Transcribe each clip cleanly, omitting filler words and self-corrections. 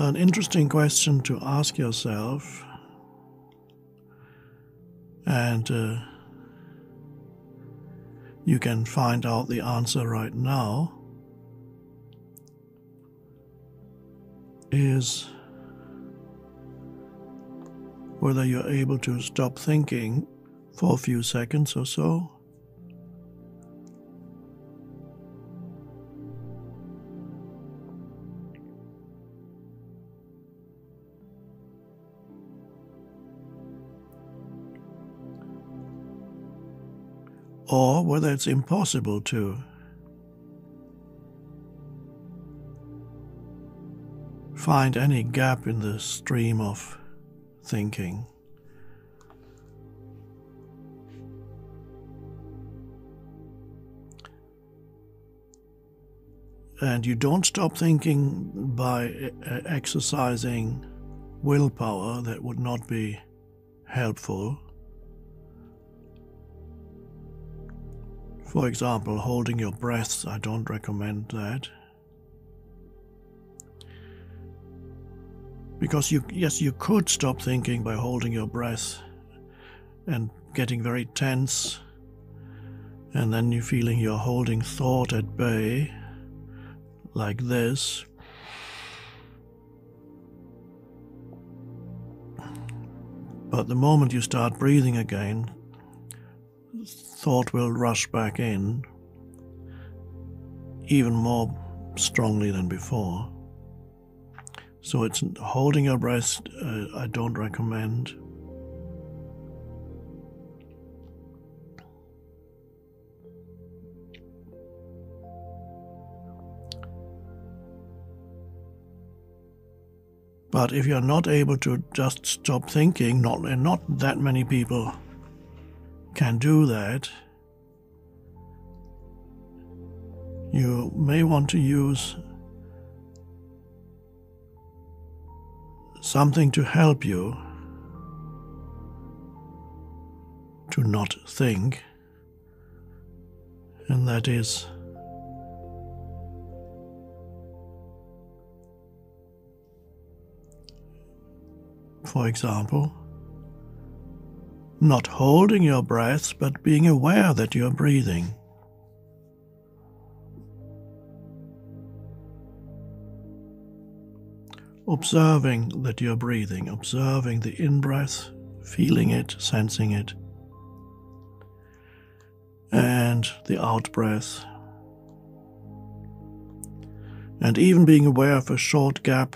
An interesting question to ask yourself, and you can find out the answer right now, is whether you're able to stop thinking for a few seconds or so. Or whether it's impossible to. Find any gap in the stream of thinking. And you don't stop thinking by exercising willpower. That would not be helpful. For example, holding your breath, I don't recommend that. Because you could stop thinking by holding your breath and getting very tense, and then you're feeling you're holding thought at bay, like this. But the moment you start breathing again, thought will rush back in even more strongly than before. So it's holding your breath, I don't recommend. But if you're not able to just stop thinking, not that many people can do that, you may want to use something to help you to not think, and that is for example not holding your breath but being aware that you're breathing. Observing that you're breathing, observing the in-breath, feeling it, sensing it, and the out-breath. And even being aware of a short gap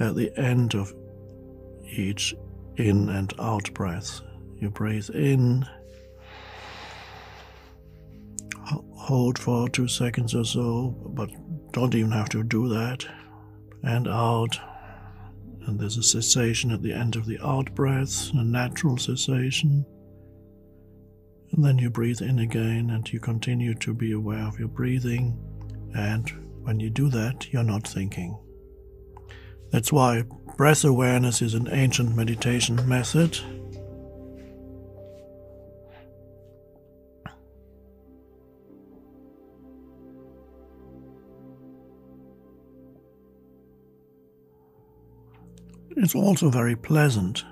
at the end of each in and out breath. You breathe in, hold for 2 seconds or so, but don't even have to do that. And out, and there's a cessation at the end of the out breath, a natural cessation, and then you breathe in again, and you continue to be aware of your breathing, and when you do that, you're not thinking. That's why breath awareness is an ancient meditation method. It's also very pleasant.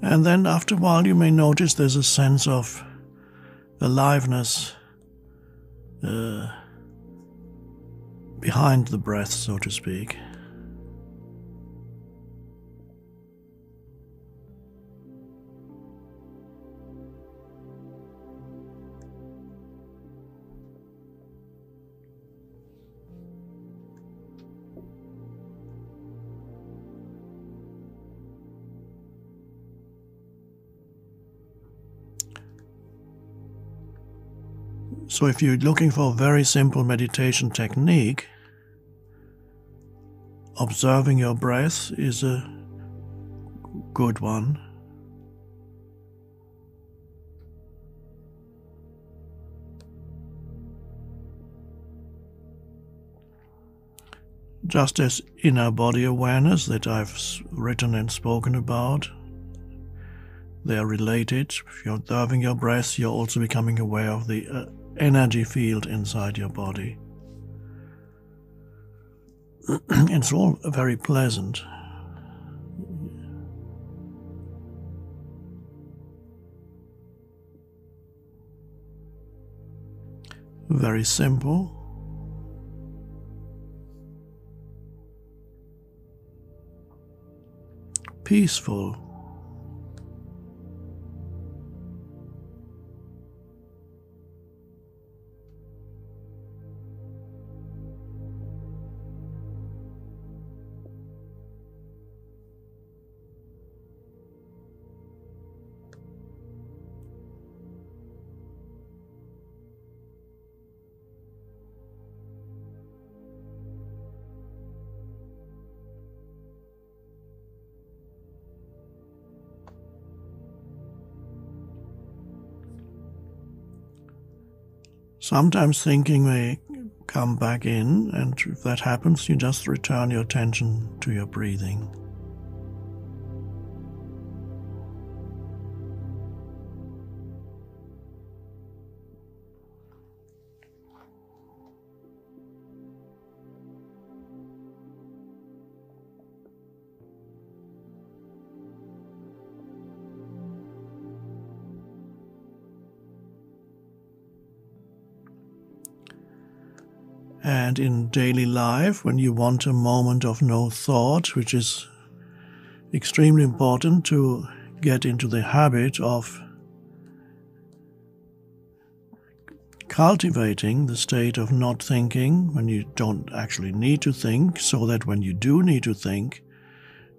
And then after a while you may notice there's a sense of aliveness behind the breath, so to speak. So if you're looking for a very simple meditation technique, observing your breath is a good one. just this inner body awareness that I've written and spoken about. They are related. If you're observing your breath, you're also becoming aware of the energy field inside your body. It's all very pleasant. Very simple. Peaceful. Sometimes thinking may come back in, and if that happens, you just return your attention to your breathing. And in daily life, when you want a moment of no thought, which is extremely important to get into the habit of cultivating the state of not thinking when you don't actually need to think, so that when you do need to think,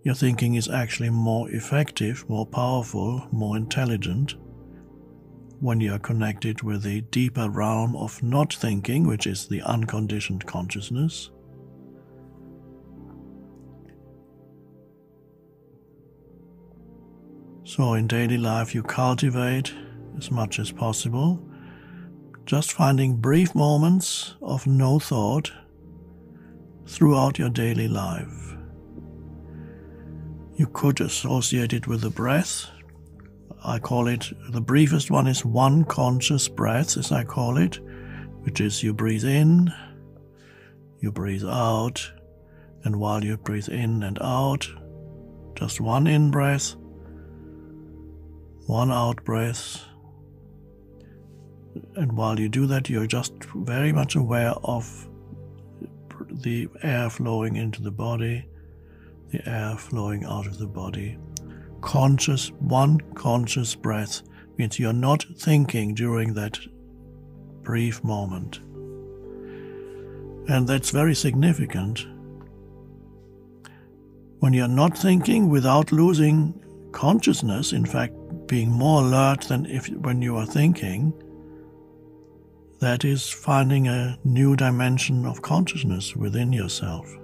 your thinking is actually more effective, more powerful, more intelligent, when you are connected with the deeper realm of not thinking, which is the unconditioned consciousness. So in daily life you cultivate as much as possible, just finding brief moments of no thought throughout your daily life. You could associate it with the breath. I call it, the briefest one is one conscious breath, as I call it, which is you breathe in, you breathe out, and while you breathe in and out, just one in breath, one out breath, and while you do that, you're just very much aware of the air flowing into the body, the air flowing out of the body. One conscious breath means you're not thinking during that brief moment, and that's very significant. When you're not thinking without losing consciousness, in fact being more alert than when you are thinking, that is finding a new dimension of consciousness within yourself.